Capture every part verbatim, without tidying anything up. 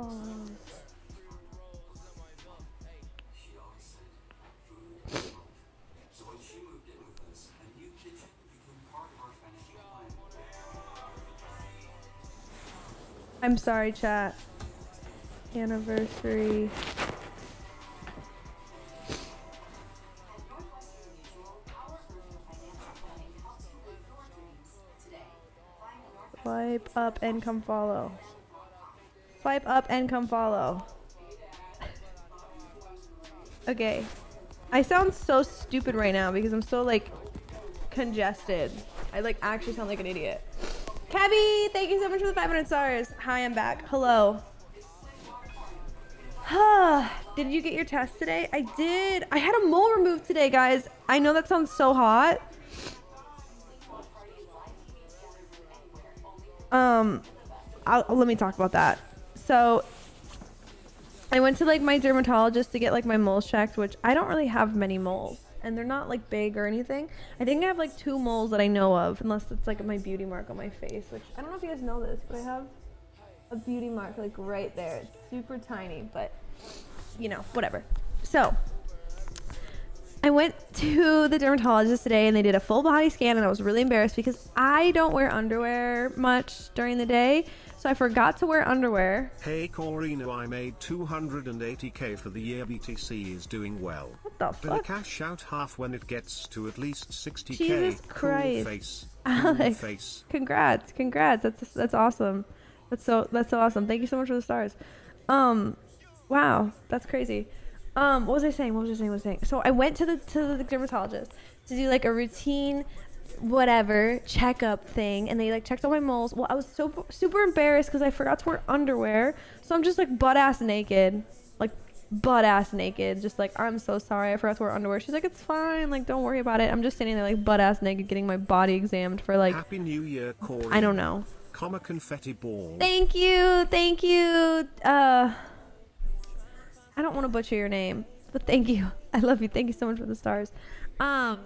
God. I'm sorry, chat. Anniversary. Swipe up and come follow. Swipe up and come follow. Okay. I sound so stupid right now because I'm so like congested. I like actually sound like an idiot. Kevy, thank you so much for the five hundred stars. Hi, I'm back. Hello. Did you get your test today? I did. I had a mole removed today, guys. I know that sounds so hot. Um, I'll, let me talk about that. So I went to like my dermatologist to get like my moles checked, which I don't really have many moles and they're not like big or anything. I think I have like two moles that I know of, unless it's like my beauty mark on my face, which I don't know if you guys know this, but I have a beauty mark like right there. It's super tiny, but you know, whatever. So I went to the dermatologist today and they did a full body scan, and I was really embarrassed because I don't wear underwear much during the day. So I forgot to wear underwear. Hey Corinna, I made two hundred eighty K for the year. B T C is doing well. What the fuck? But cash out half when it gets to at least sixty K. Jesus Christ. Cool face. Alex, cool face. Congrats. Congrats. That's that's awesome. That's so that's so awesome. Thank you so much for the stars. Um wow, that's crazy. Um, what was I saying? What was I saying? What was I saying? So I went to the to the dermatologist to do like a routine, whatever checkup thing, and they like checked all my moles. Well, I was so super embarrassed because I forgot to wear underwear, so I'm just like butt ass naked, like butt ass naked, just like I'm so sorry I forgot to wear underwear. She's like, it's fine, like don't worry about it. I'm just standing there like butt ass naked, getting my body examined for like. Happy New Year, Corey. I don't know. Comma confetti ball. Thank you, thank you. Uh. I don't want to butcher your name, but thank you. I love you. Thank you so much for the stars. Um.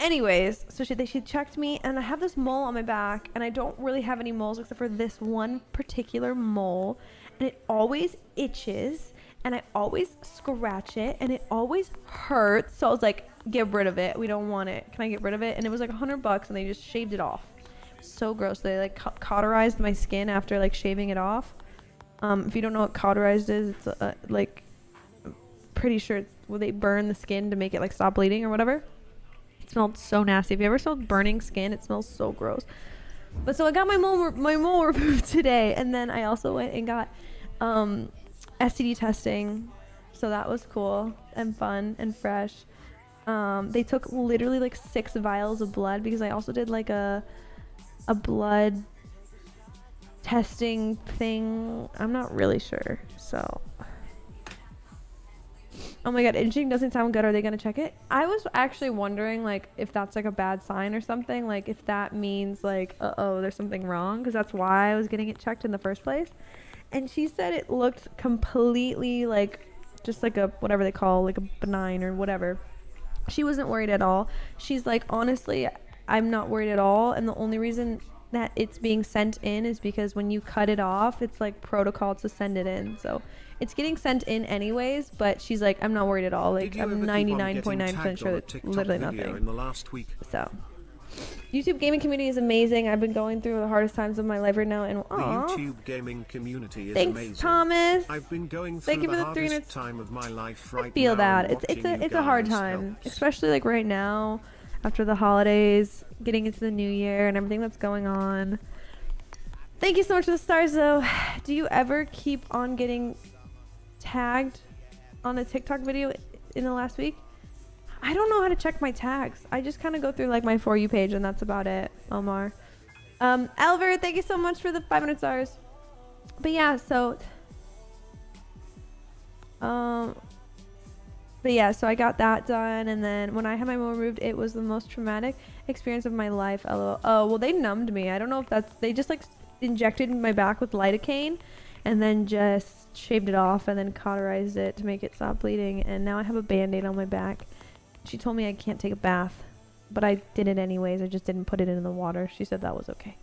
Anyways, so she she checked me, and I have this mole on my back, and I don't really have any moles except for this one particular mole, and it always itches, and I always scratch it, and it always hurts. So I was like, get rid of it. We don't want it. Can I get rid of it? And it was like a hundred bucks, and they just shaved it off. So gross. They like ca cauterized my skin after like shaving it off. Um, if you don't know what cauterized is, it's uh, like, I'm pretty sure it's where they burn the skin to make it like stop bleeding or whatever. It smelled so nasty. If you ever smelled burning skin, it smells so gross. But so I got my mole, my mole removed today, and then I also went and got um, S T D testing. So that was cool and fun and fresh. Um, they took literally like six vials of blood because I also did like a a blood testing thing. I'm not really sure. So oh my god, itching doesn't sound good. Are they gonna check it? I was actually wondering like if that's like a bad sign or something, like if that means like uh-oh, there's something wrong, because that's why I was getting it checked in the first place. And she said it looked completely like just like a whatever they call like a benign or whatever. She wasn't worried at all. She's like, honestly, I'm not worried at all, and the only reason that it's being sent in is because when you cut it off, it's like protocol to send it in. So it's getting sent in anyways, but she's like, I'm not worried at all. Like I'm ninety-nine point nine percent sure that's literally nothing. In the last week. So YouTube gaming community is amazing. I've been going through the hardest times of my life right now, and aww. The YouTube gaming community is Thanks, amazing. Thomas. I've been going through Thank you for the, the three hundred time of my life right I feel now that. It's it's a it's a hard time, helps. Especially like right now. After the holidays, getting into the new year and everything that's going on. Thank you so much for the stars though. Do you ever keep on getting tagged on a TikTok video in the last week? I don't know how to check my tags. I just kind of go through like my For You page and that's about it, Omar. Um, Elver, thank you so much for the five hundred stars. But yeah, so... Um... But yeah, so I got that done, and then when I had my mole removed, it was the most traumatic experience of my life, lol. Oh, well, they numbed me. I don't know if that's... They just, like, injected my back with lidocaine, and then just shaved it off, and then cauterized it to make it stop bleeding, and now I have a Band-Aid on my back. She told me I can't take a bath, but I did it anyways. I just didn't put it in the water. She said that was okay.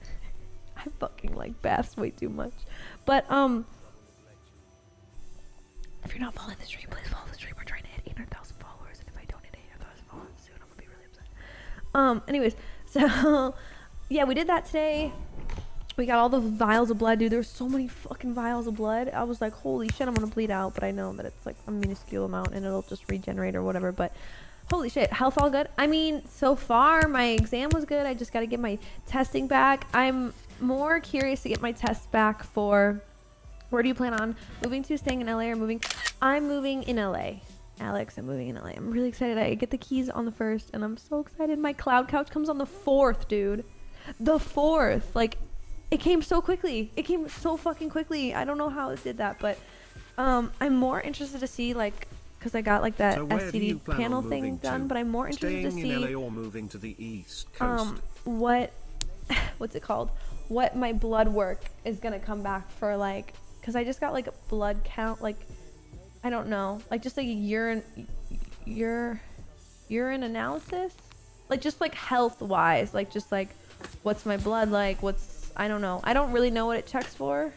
I I fucking like baths way too much. But um, if you're not following the stream, please follow the stream. We're trying to hit eight hundred thousand followers, and if I don't hit eight hundred thousand followers soon, I'm gonna be really upset. Um, anyways, so yeah, we did that today. We got all the vials of blood, dude. There were so many fucking vials of blood. I was like, holy shit, I'm gonna bleed out. But I know that it's like a minuscule amount and it'll just regenerate or whatever. But holy shit, health all good. I mean, so far my exam was good. I just gotta get my testing back. I'm more curious to get my test back for, where do you plan on moving to, staying in L A or moving? I'm moving in L A. Alex, I'm moving in L A. I'm really excited. I get the keys on the first and I'm so excited. My cloud couch comes on the fourth, dude. The fourth, like, it came so quickly. It came so fucking quickly. I don't know how it did that, but um, I'm more interested to see, like, because I got like that so S T D panel thing done, to? But I'm more interested Staying to see L A or moving to the East Coast. Um, what, what's it called? What my blood work is gonna come back for, like, because I just got like a blood count, like, I don't know, like just like a urine, urine, urine analysis, like just like health wise, like just like what's my blood like, what's, I don't know. I don't really know what it checks for,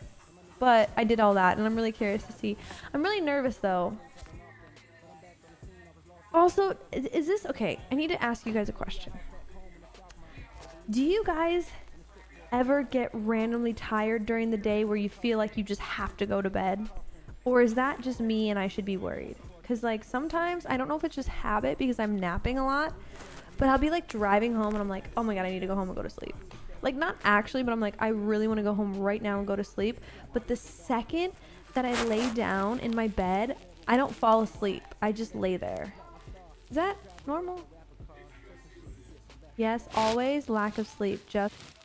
but I did all that and I'm really curious to see. I'm really nervous though. Also, is, is this okay? I need to ask you guys a question. Do you guys ever get randomly tired during the day where you feel like you just have to go to bed? Or is that just me and I should be worried? Because like sometimes, I don't know if it's just habit because I'm napping a lot, but I'll be like driving home and I'm like, oh my God, I need to go home and go to sleep. Like not actually, but I'm like, I really want to go home right now and go to sleep. But the second that I lay down in my bed, I don't fall asleep. I just lay there. Is that normal? Yes, always lack of sleep. Just